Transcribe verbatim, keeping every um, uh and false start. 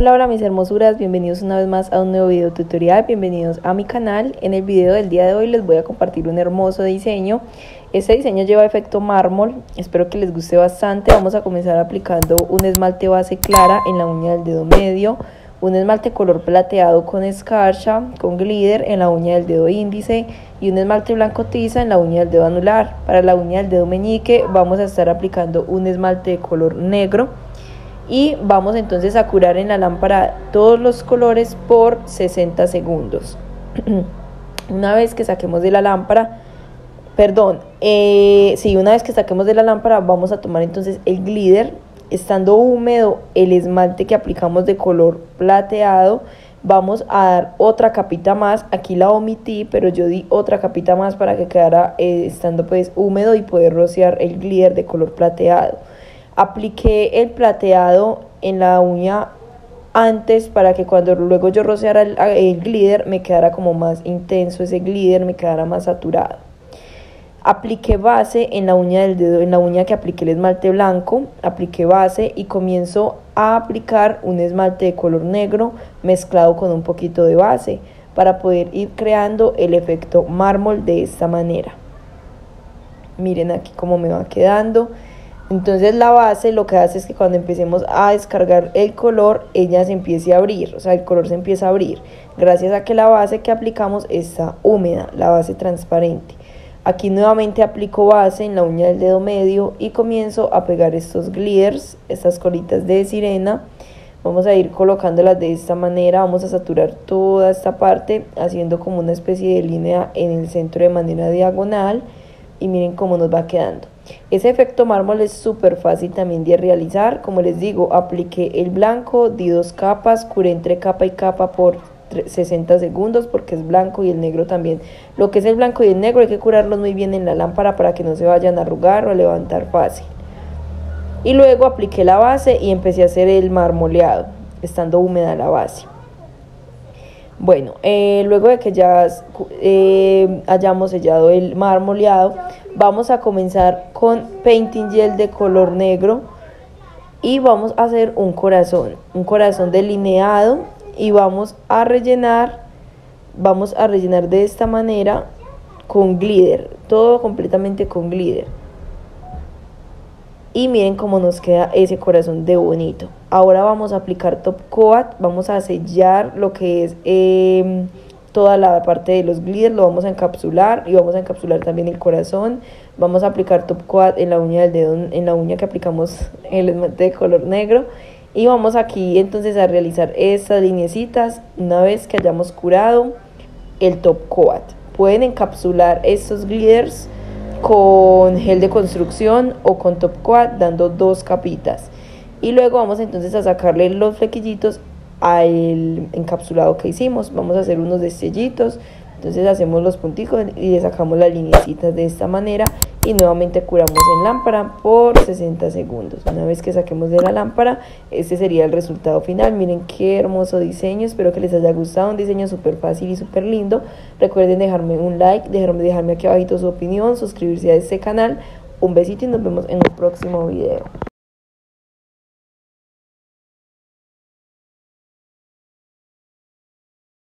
Hola, hola mis hermosuras, bienvenidos una vez más a un nuevo video tutorial, bienvenidos a mi canal. En el video del día de hoy les voy a compartir un hermoso diseño. Este diseño lleva efecto mármol, espero que les guste bastante. Vamos a comenzar aplicando un esmalte base clara en la uña del dedo medio, un esmalte color plateado con escarcha, con glitter en la uña del dedo índice y un esmalte blanco tiza en la uña del dedo anular. Para la uña del dedo meñique vamos a estar aplicando un esmalte de color negro. Y vamos entonces a curar en la lámpara todos los colores por sesenta segundos. Una vez que saquemos de la lámpara, perdón, eh, sí, una vez que saquemos de la lámpara vamos a tomar entonces el glitter. Estando húmedo el esmalte que aplicamos de color plateado, vamos a dar otra capita más. Aquí la omití, pero yo di otra capita más para que quedara eh, estando pues húmedo y poder rociar el glitter de color plateado. Apliqué el plateado en la uña antes para que cuando luego yo rociara el, el glitter me quedara como más intenso ese glitter, me quedara más saturado. Apliqué base en la uña del dedo, en la uña que apliqué el esmalte blanco, apliqué base y comienzo a aplicar un esmalte de color negro mezclado con un poquito de base para poder ir creando el efecto mármol de esta manera. Miren aquí cómo me va quedando. Entonces la base lo que hace es que cuando empecemos a descargar el color, ella se empiece a abrir, o sea, el color se empieza a abrir, gracias a que la base que aplicamos está húmeda, la base transparente. Aquí nuevamente aplico base en la uña del dedo medio y comienzo a pegar estos glitters, estas colitas de sirena. Vamos a ir colocándolas de esta manera, vamos a saturar toda esta parte, haciendo como una especie de línea en el centro de manera diagonal. Y miren cómo nos va quedando. Ese efecto mármol es súper fácil también de realizar. Como les digo, apliqué el blanco, di dos capas, curé entre capa y capa por sesenta segundos porque es blanco y el negro también. Lo que es el blanco y el negro hay que curarlos muy bien en la lámpara para que no se vayan a arrugar o a levantar fácil. Y luego apliqué la base y empecé a hacer el marmoleado, estando húmeda la base. Bueno, eh, luego de que ya eh, hayamos sellado el marmoleado, vamos a comenzar con painting gel de color negro y vamos a hacer un corazón, un corazón delineado y vamos a rellenar, vamos a rellenar de esta manera con glitter, todo completamente con glitter. Y miren cómo nos queda ese corazón de bonito. Ahora vamos a aplicar top coat, vamos a sellar lo que es eh, toda la parte de los glitters, lo vamos a encapsular y vamos a encapsular también el corazón. Vamos a aplicar top coat en la uña del dedo, en la uña que aplicamos el esmalte de color negro. Y vamos aquí entonces a realizar estas lineecitas una vez que hayamos curado el top coat. Pueden encapsular estos glitters con gel de construcción o con top coat dando dos capitas y luego vamos entonces a sacarle los flequillitos al encapsulado que hicimos. Vamos a hacer unos destellitos, entonces hacemos los punticos y le sacamos las lineecitas de esta manera y nuevamente curamos en lámpara por sesenta segundos. Una vez que saquemos de la lámpara, este sería el resultado final. Miren qué hermoso diseño, espero que les haya gustado, un diseño súper fácil y súper lindo. Recuerden dejarme un like, dejarme, dejarme aquí abajito su opinión, suscribirse a este canal. Un besito y nos vemos en un próximo video.